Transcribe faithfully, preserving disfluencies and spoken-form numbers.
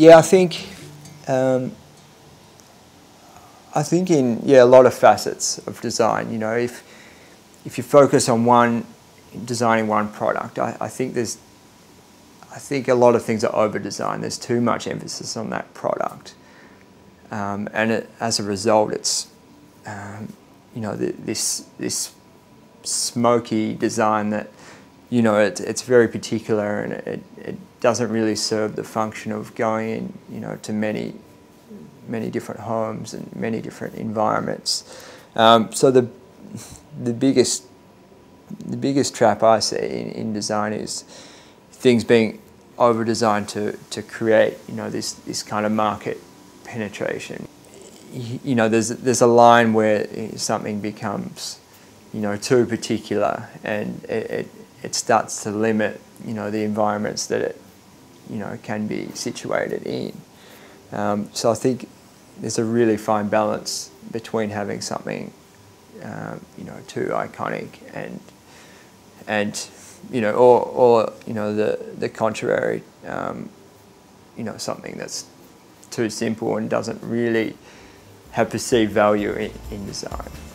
yeah, I think, um, I think in yeah a lot of facets of design. You know, if if you focus on one designing one product, I, I think there's, I think a lot of things are over-designed. There's too much emphasis on that product, um, and it, as a result, it's um, you know the, this this smoky design that you know it, it's very particular, and it, it doesn't really serve the function of going in, you know, to many many different homes and many different environments. Um, so the the biggest the biggest trap I see in, in design is things being over-designed to, to create, you know, this, this kind of market penetration. You know, there's, there's a line where something becomes, you know, too particular, and it, it, it starts to limit, you know, the environments that it, you know, can be situated in. Um, so I think there's a really fine balance between having something, um, you know, too iconic and, and, you know, or, or you know, the the contrary, um, you know, something that's too simple and doesn't really have perceived value in, in design.